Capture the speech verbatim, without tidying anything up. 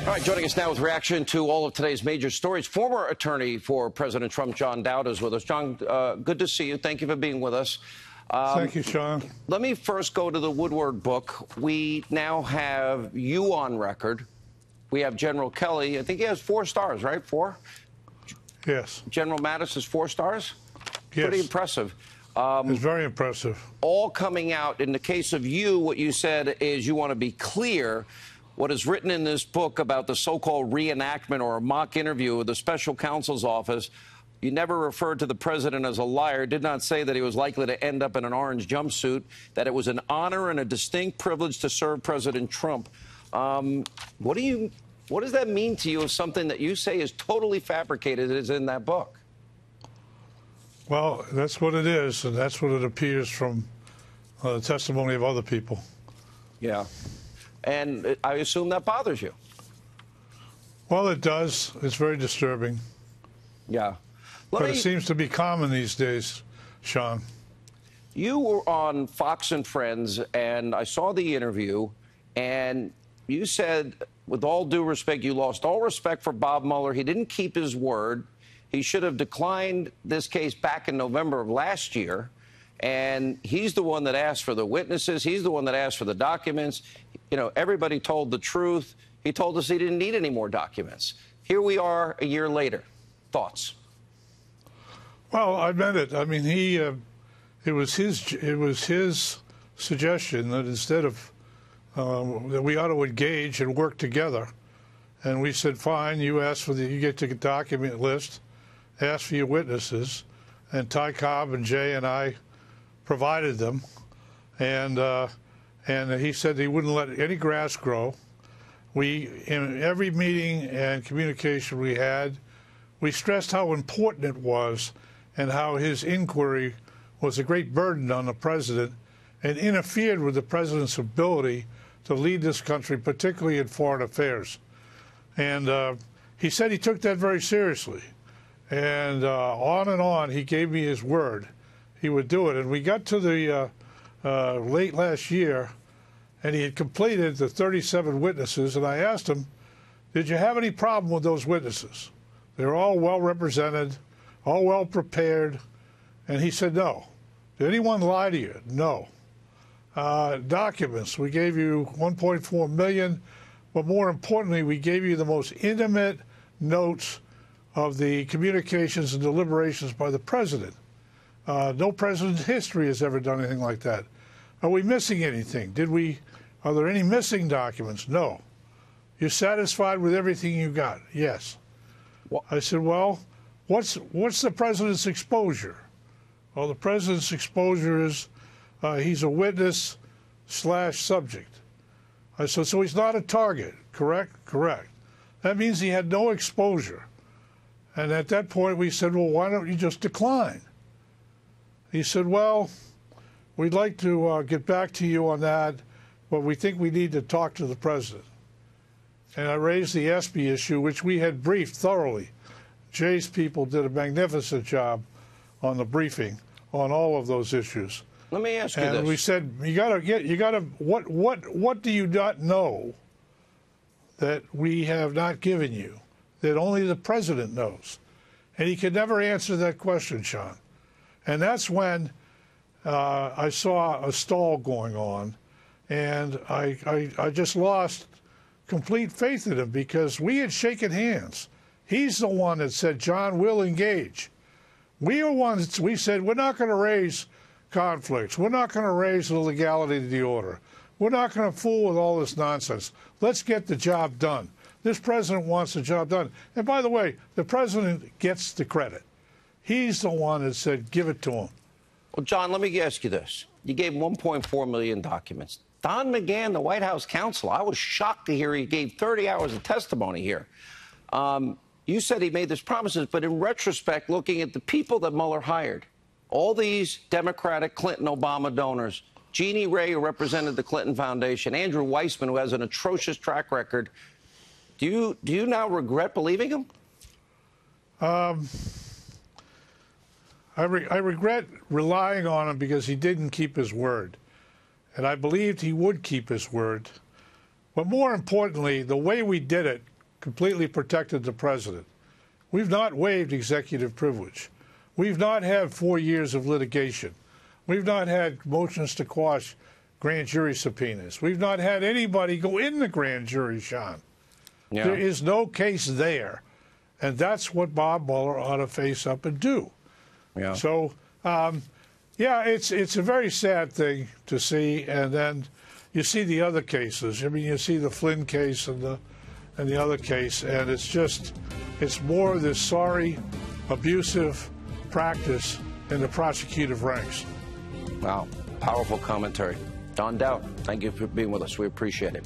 All right, joining us now with reaction to all of today's major stories, former attorney for President Trump, John Dowd, is with us. John, uh, good to see you. Thank you for being with us. Um, Thank you, Sean. Let me first go to the Woodward book. We now have you on record. We have General Kelly. I think he has four stars, right? Four? Yes. General Mattis is four stars? Yes. Pretty impressive. Um, it's very impressive. All coming out. In the case of you, what you said is you want to be clear. What is written in this book about the so-called reenactment or a mock interview with the special counsel's office, you never referred to the president as a liar, did not say that he was likely to end up in an orange jumpsuit, that it was an honor and a distinct privilege to serve President Trump. Um, what do you, what does that mean to you if something that you say is totally fabricated is in that book? Well, that's what it is, and that's what it appears from uh, the testimony of other people. Yeah. And I assume that bothers you. Well, it does. It's very disturbing. Yeah. Let but me... it seems to be common these days, Sean. You were on Fox and Friends, and I saw the interview, and you said, with all due respect, you lost all respect for Bob Mueller. He didn't keep his word. He should have declined this case back in November of last year, and he's the one that asked for the witnesses. He's the one that asked for the documents. You know, everybody told the truth. He told us he didn't need any more documents. Here we are a year later. Thoughts? Well, I meant it. I mean, he, uh, it was his, it was his suggestion that instead of, uh, that we ought to engage and work together. And we said, fine, you ask for the, you get to the document list, ask for your witnesses. And Ty Cobb and Jay and I provided them. And, uh, And he said he wouldn't let any grass grow. We, in every meeting and communication we had, we stressed how important it was and how his inquiry was a great burden on the president and interfered with the president's ability to lead this country, particularly in foreign affairs. And uh, he said he took that very seriously. And uh, on and on, he gave me his word he would do it. And we got to the... Uh, Uh, late last year, and he had completed the thirty-seven witnesses, and I asked him, did you have any problem with those witnesses? They're all well represented, all well prepared, and he said no. Did anyone lie to you? No. Uh, documents, we gave you one point four million, but more importantly, we gave you the most intimate notes of the communications and deliberations by the president. Uh, no president in history has ever done anything like that. Are we missing anything? Did we? Are there any missing documents? No. You're satisfied with everything you got? Yes. Well, I said, well, what's what's the president's exposure? Well, the president's exposure is uh, he's a witness slash subject. I said, so he's not a target, correct? Correct. That means he had no exposure. And at that point, we said, well, why don't you just decline? He said, well, we'd like to uh, get back to you on that, but we think we need to talk to the president. And I raised the E S P Y issue, which we had briefed thoroughly. Jay's people did a magnificent job on the briefing on all of those issues. Let me ask you and this. And we said, you gotta get, you gotta, what, what, what do you not know that we have not given you, that only the president knows? And he could never answer that question, Sean. And that's when uh, I saw a stall going on, and I, I, I just lost complete faith in him because we had shaken hands. He's the one that said, John, we'll engage. We are ones, we said, we're not going to raise conflicts. We're not going to raise the legality of the order. We're not going to fool with all this nonsense. Let's get the job done. This president wants the job done. And by the way, the president gets the credit. He's the one that said, give it to him. Well, John, let me ask you this. You gave one point four million documents. Don McGahn, the White House counsel, I was shocked to hear he gave thirty hours of testimony here. Um, you said he made these promises, but in retrospect, looking at the people that Mueller hired, all these Democratic Clinton Obama donors, Jeannie Ray, who represented the Clinton Foundation, Andrew Weissman, who has an atrocious track record, do you, do you now regret believing him? Um... I, re I regret relying on him because he didn't keep his word. And I believed he would keep his word. But more importantly, the way we did it completely protected the president. We've not waived executive privilege. We've not had four years of litigation. We've not had motions to quash grand jury subpoenas. We've not had anybody go in the grand jury, Sean. Yeah. There is no case there. And that's what Bob Mueller ought to face up and do. Yeah. So, um, yeah, it's it's a very sad thing to see. And then you see the other cases. I mean, you see the Flynn case and the and the other case, and it's just, it's more of this sorry, abusive practice in the prosecutive ranks. Wow, powerful commentary. Don Dowd, thank you for being with us. We appreciate it.